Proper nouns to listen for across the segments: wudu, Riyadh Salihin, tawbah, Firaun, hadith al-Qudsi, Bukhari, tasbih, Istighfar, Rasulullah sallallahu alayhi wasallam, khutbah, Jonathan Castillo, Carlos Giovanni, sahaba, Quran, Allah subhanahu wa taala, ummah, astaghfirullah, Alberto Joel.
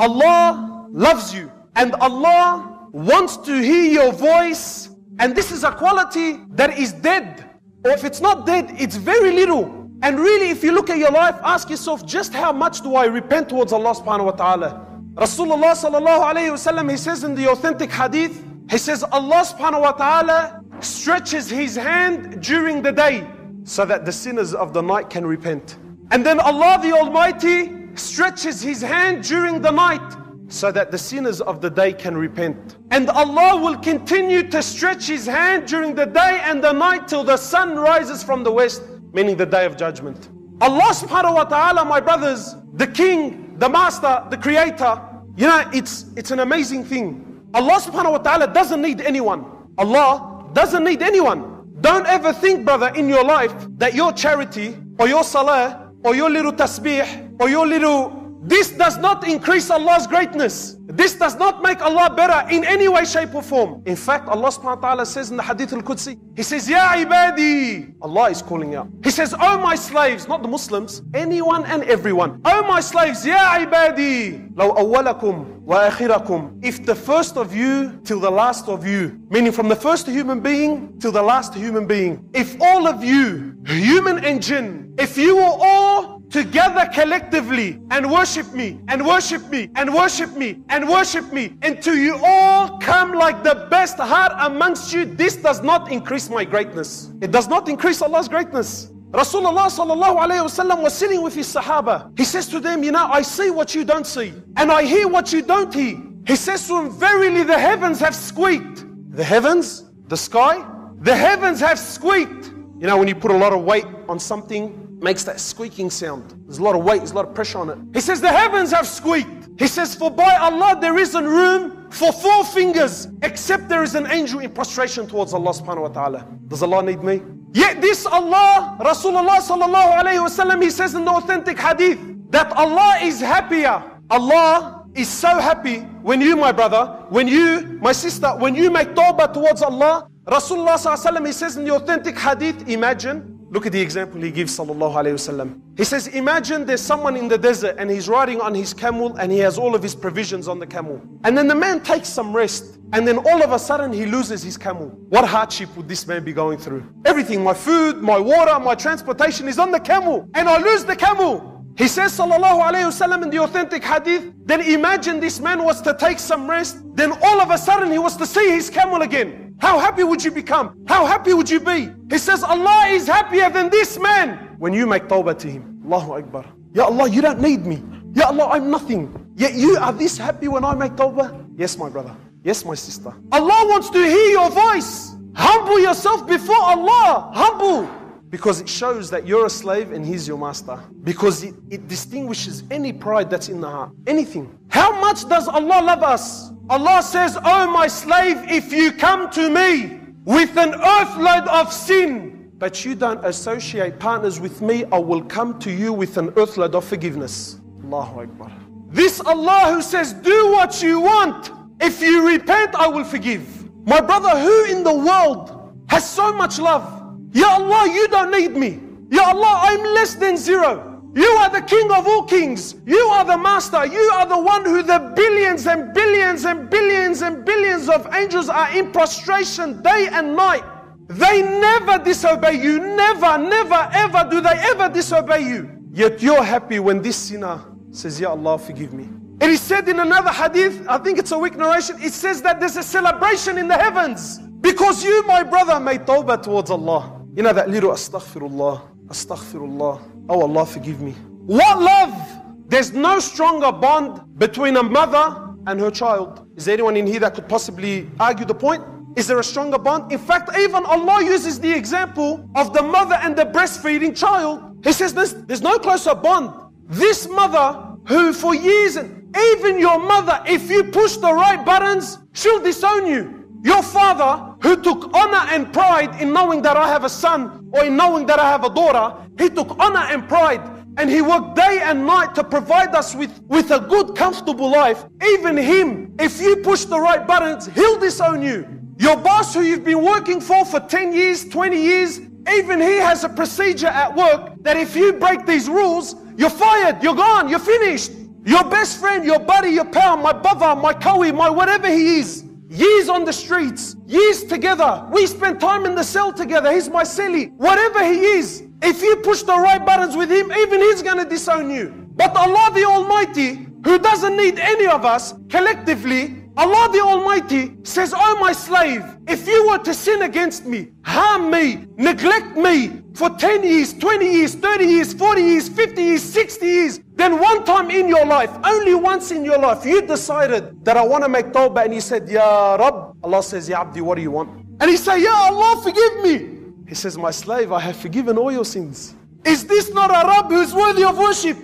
Allah loves you and Allah wants to hear your voice, and this is a quality that is dead, or if it's not dead, it's very little. And really, if you look at your life, ask yourself, just how much do I repent towards Allah subhanahu wa ta'ala? Rasulullah sallallahu alayhi wasallam, he says in the authentic hadith, he says, Allah subhanahu wa ta'ala stretches his hand during the day so that the sinners of the night can repent. And then Allah the Almighty stretches his hand during the night so that the sinners of the day can repent. And Allah will continue to stretch his hand during the day and the night till the sun rises from the west, meaning the day of judgment. Allah subhanahu wa ta'ala, my brothers, the king, the master, the creator, you know, it's an amazing thing. Allah subhanahu wa ta'ala doesn't need anyone. Allah doesn't need anyone. Don't ever think, brother, in your life that your charity or your salah or your little tasbih or your little, this does not increase Allah's greatness. This does not make Allah better in any way, shape or form. In fact, Allah subhanahu wa ta'ala says in the hadith al-Qudsi, he says, Ya ibadi, Allah is calling out. He says, oh my slaves, not the Muslims, anyone and everyone. Oh my slaves, Ya ibadi, law awwalakum wa akhirakum. If the first of you till the last of you, meaning from the first human being till the last human being. If all of you, human and jinn, if you were all together collectively and worship me, and worship me, and worship me, and worship me, until you all come like the best heart amongst you, this does not increase my greatness. It does not increase Allah's greatness. Rasulullah sallallahu alayhi wasallam was sitting with his sahaba. He says to them, you know, I see what you don't see, and I hear what you don't hear. He says to them, verily the heavens have squeaked. The heavens, the sky, the heavens have squeaked. You know, when you put a lot of weight on something, makes that squeaking sound. There's a lot of weight, there's a lot of pressure on it. He says, the heavens have squeaked. He says, for by Allah, there isn't room for four fingers, except there is an angel in prostration towards Allah subhanahu wa ta'ala. Does Allah need me? Yet this Allah, Rasulullah sallallahu alayhi wasallam, he says in the authentic hadith, that Allah is happier. Allah is so happy when you, my brother, when you, my sister, when you make tawbah towards Allah. Rasulullah sallallahu alayhi wasallam, he says in the authentic hadith, imagine, look at the example he gives, sallallahu alayhi wasallam. He says, imagine there's someone in the desert and he's riding on his camel and he has all of his provisions on the camel. And then the man takes some rest and then all of a sudden he loses his camel. What hardship would this man be going through? Everything, my food, my water, my transportation is on the camel and I lose the camel. He says, sallallahu alayhi wasallam, in the authentic hadith, then imagine this man was to take some rest, then all of a sudden he was to see his camel again. How happy would you become? How happy would you be? He says, Allah is happier than this man when you make tawbah to him. Allahu Akbar. Ya Allah, you don't need me. Ya Allah, I'm nothing. Yet you are this happy when I make tawbah? Yes, my brother. Yes, my sister. Allah wants to hear your voice. Humble yourself before Allah. Humble. Because it shows that you're a slave and he's your master. Because it distinguishes any pride that's in the heart. Anything. How much does Allah love us? Allah says, oh my slave, if you come to me with an earthload of sin, but you don't associate partners with me, I will come to you with an earthload of forgiveness. Allahu Akbar. This Allah who says, do what you want. If you repent, I will forgive. My brother, who in the world has so much love? Ya Allah, you don't need me. Ya Allah, I'm less than zero. You are the king of all kings. You are the master. You are the one who the billions and billions and billions and billions of angels are in prostration day and night. They never disobey you. Never, never, ever do they ever disobey you. Yet you're happy when this sinner says, Ya Allah, forgive me. It is said in another hadith, I think it's a weak narration, it says that there's a celebration in the heavens because you, my brother, made tawbah towards Allah. You know that little astaghfirullah, astaghfirullah. Oh Allah, forgive me. What love? There's no stronger bond between a mother and her child. Is there anyone in here that could possibly argue the point? Is there a stronger bond? In fact, even Allah uses the example of the mother and the breastfeeding child. He says there's no closer bond. This mother who for years, and even your mother, if you push the right buttons, she'll disown you. Your father who took honor and pride in knowing that I have a son or in knowing that I have a daughter, he took honor and pride and he worked day and night to provide us with a good, comfortable life. Even him, if you push the right buttons, he'll disown you. Your boss who you've been working for 10 years, 20 years, even he has a procedure at work that if you break these rules, you're fired, you're gone, you're finished. Your best friend, your buddy, your pal, my brother, my kawi, my whatever he is. Years on the streets, years together. We spent time in the cell together. He's my cellie. Whatever he is, if you push the right buttons with him, even he's going to disown you. But Allah the Almighty, who doesn't need any of us collectively, Allah the Almighty says, "Oh my slave, if you were to sin against me, harm me, neglect me for 10 years, 20 years, 30 years, 40 years, 50 years, 60 years, then one time in your life, only once in your life, you decided that I want to make tawbah and you said, Ya Rabb." Allah says, "Ya Abdi, what do you want?" And he said, "Ya Allah, forgive me." He says, "My slave, I have forgiven all your sins." Is this not a Rabb who is worthy of worship?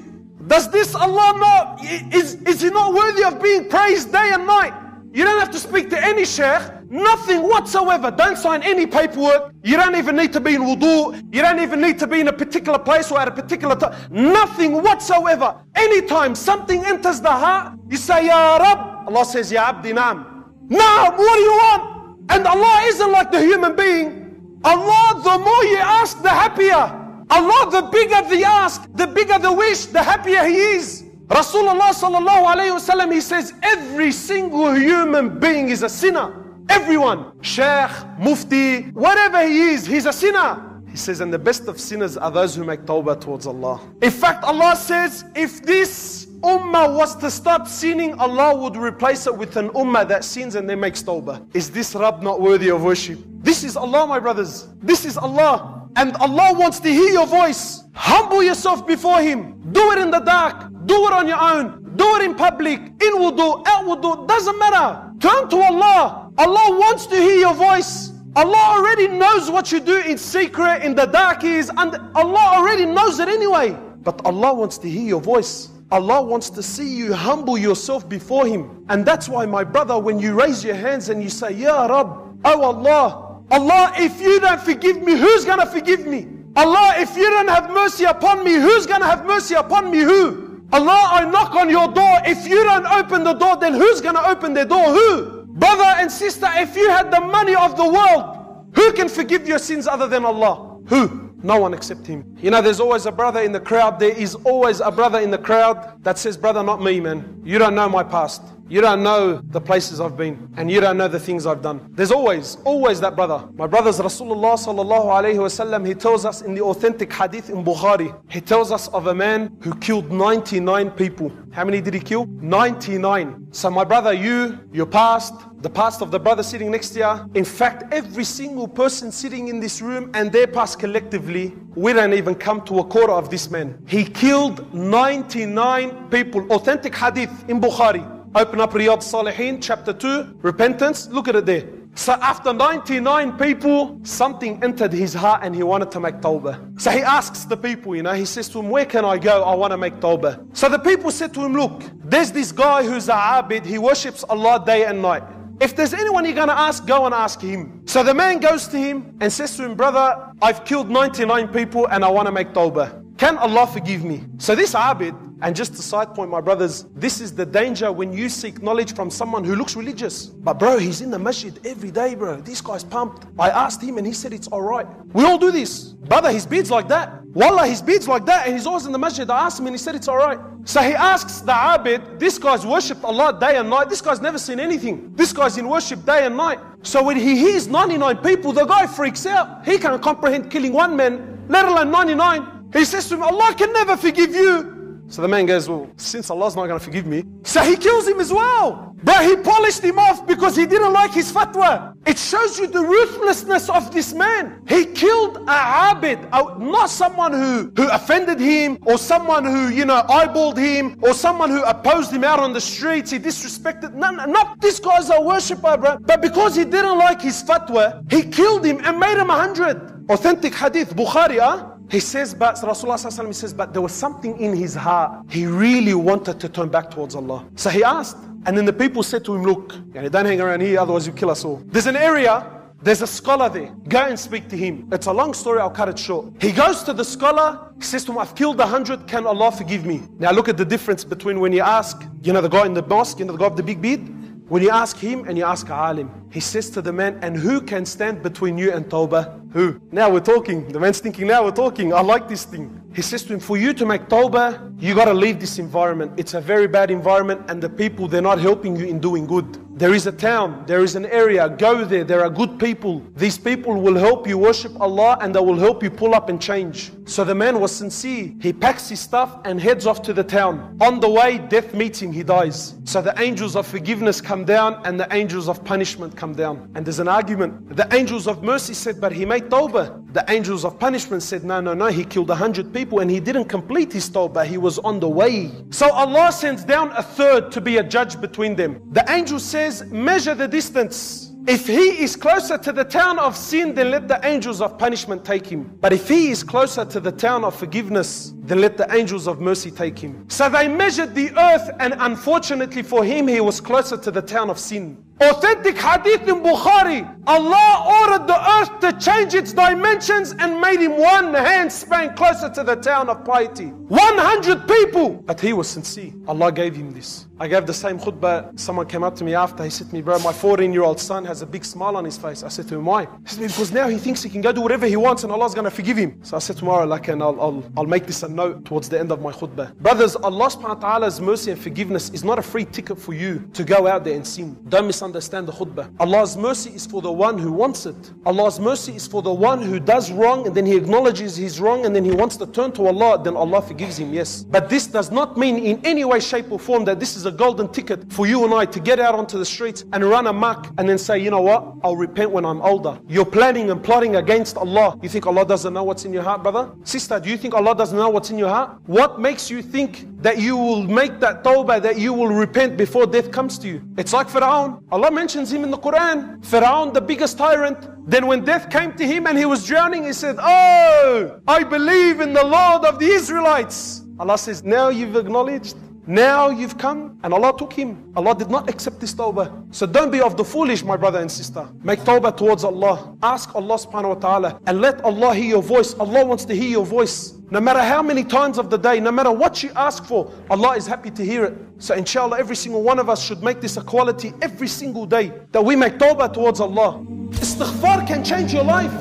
Does this Allah not, is he not worthy of being praised day and night? You don't have to speak to any sheikh, nothing whatsoever. Don't sign any paperwork. You don't even need to be in wudu. You don't even need to be in a particular place or at a particular time. Nothing whatsoever. Anytime something enters the heart, you say, "Ya Rabb." Allah says, "Ya Abdi, Naam." Naam, what do you want? And Allah isn't like the human being. Allah, the more you ask, the happier. Allah, the bigger the ask, the bigger the wish, the happier he is. Rasulullah sallallahu alayhi wasallam, he says, every single human being is a sinner. Everyone, sheikh, mufti, whatever he is, he's a sinner. He says, and the best of sinners are those who make tawbah towards Allah. In fact, Allah says, if this ummah was to stop sinning, Allah would replace it with an ummah that sins and then makes tawbah. Is this Rabb not worthy of worship? This is Allah, my brothers. This is Allah. And Allah wants to hear your voice. Humble yourself before Him. Do it in the dark. Do it on your own. Do it in public. In wudu, out wudu. Doesn't matter. Turn to Allah. Allah wants to hear your voice. Allah already knows what you do in secret, in the dark is. And Allah already knows it anyway. But Allah wants to hear your voice. Allah wants to see you humble yourself before Him. And that's why, my brother, when you raise your hands and you say, "Ya Rabb, oh Allah, Allah, if you don't forgive me, who's going to forgive me? Allah, if you don't have mercy upon me, who's going to have mercy upon me? Who? Allah, I knock on your door. If you don't open the door, then who's going to open the door? Who?" Brother and sister, if you had the money of the world, who can forgive your sins other than Allah? Who? No one except Him. You know, there's always a brother in the crowd. There is always a brother in the crowd that says, "Brother, not me, man. You don't know my past. You don't know the places I've been, and you don't know the things I've done." There's always that brother. My brothers, Rasulullah sallallahu alayhi wasallam, he tells us in the authentic hadith in Bukhari, he tells us of a man who killed 99 people. How many did he kill? 99. So my brother, you, your past, the past of the brother sitting next to you, in fact, every single person sitting in this room and their past collectively, we don't even come to a quarter of this man. He killed 99 people. Authentic hadith in Bukhari. Open up Riyadh Salihin, chapter 2, repentance, look at it there. So after 99 people, something entered his heart and he wanted to make tawbah. So he asks the people, you know, he says to him, "Where can I go? I want to make tawbah." So the people said to him, "Look, there's this guy who's a abid, he worships Allah day and night. If there's anyone you're going to ask, go and ask him." So the man goes to him and says to him, "Brother, I've killed 99 people and I want to make tawbah. Can Allah forgive me?" So this abid, and just a side point, my brothers, this is the danger when you seek knowledge from someone who looks religious. But bro, he's in the masjid every day, bro. This guy's pumped. I asked him and he said it's all right. We all do this. Brother, his beard's like that. Wallah, his beard's like that and he's always in the masjid. I asked him and he said it's all right. So he asks the abid, this guy's worshipped Allah day and night. This guy's never seen anything. This guy's in worship day and night. So when he hears 99 people, the guy freaks out. He can't comprehend killing one man, let alone 99. He says to him, "Allah can never forgive you." So the man goes, "Well, since Allah's not going to forgive me." So he kills him as well. But he polished him off because he didn't like his fatwa. It shows you the ruthlessness of this man. He killed a abid, not someone who offended him or someone who, you know, eyeballed him or someone who opposed him out on the streets. He disrespected. Not this guy's a worshipper, bro. But because he didn't like his fatwa, he killed him and made him 100. Authentic hadith, Bukhari, huh? He says, but Rasulullah sallallahu alayhi wa sallam, he says, but there was something in his heart. He really wanted to turn back towards Allah. So he asked, and then the people said to him, "Look, don't hang around here, otherwise you kill us all. There's an area, there's a scholar there. Go and speak to him." It's a long story, I'll cut it short. He goes to the scholar, he says to him, "I've killed 100, can Allah forgive me?" Now look at the difference between when you ask, you know, the guy in the mosque, you know, the guy with the big beard. When you ask him and you ask alim, he says to the man, "And who can stand between you and tawbah?" Who? Now we're talking. The man's thinking, now we're talking. I like this thing. He says to him, for you to make tawbah, you got to leave this environment. It's a very bad environment and the people, they're not helping you in doing good. There is a town, there is an area, go there, there are good people. These people will help you worship Allah and they will help you pull up and change. So the man was sincere. He packs his stuff and heads off to the town. On the way, death meets him, he dies. So the angels of forgiveness come down and the angels of punishment come down. And there's an argument. The angels of mercy said, but he made tawbah. The angels of punishment said, no, he killed 100 people and he didn't complete his tawbah, he was on the way. So Allah sends down a third to be a judge between them. The angel says, measure the distance. If he is closer to the town of sin, then let the angels of punishment take him. But if he is closer to the town of forgiveness, then let the angels of mercy take him. So they measured the earth and unfortunately for him, he was closer to the town of sin. Authentic hadith in Bukhari, Allah ordered the earth to change its dimensions and made him one hand span closer to the town of piety. 100 people, but he was sincere. Allah gave him this. I gave the same khutbah. Someone came up to me after, he said to me, bro, my 14-year-old son has a big smile on his face. I said to him, why? He said, because now he thinks he can go do whatever he wants and Allah's going to forgive him. So I said, tomorrow, I'll make this a note towards the end of my khutbah. Brothers, Allah subhanahu wa ta'ala's mercy and forgiveness is not a free ticket for you to go out there and sin. Don't misunderstand the khutbah. Allah's mercy is for the one who wants it. Allah's mercy is for the one who does wrong and then he acknowledges his wrong and then he wants to turn to Allah, then Allah forgives him, yes. But this does not mean in any way, shape or form that this is a golden ticket for you and I to get out onto the streets and run amok and then say, you know what, I'll repent when I'm older. You're planning and plotting against Allah. You think Allah doesn't know what's in your heart, brother? Sister, do you think Allah doesn't know what's in your heart? What makes you think that you will make that tawbah, that you will repent before death comes to you? It's like Firaun. Allah mentions him in the Quran. Firaun, the biggest tyrant. Then when death came to him and he was drowning, he said, oh, I believe in the Lord of the Israelites. Allah says, now you've acknowledged. Now you've come, and Allah took him. Allah did not accept this tawbah. So don't be of the foolish, my brother and sister. Make tawbah towards Allah. Ask Allah subhanahu wa ta'ala and let Allah hear your voice. Allah wants to hear your voice. No matter how many times of the day, no matter what you ask for, Allah is happy to hear it. So inshallah, every single one of us should make this a quality every single day, that we make tawbah towards Allah. Istighfar can change your life.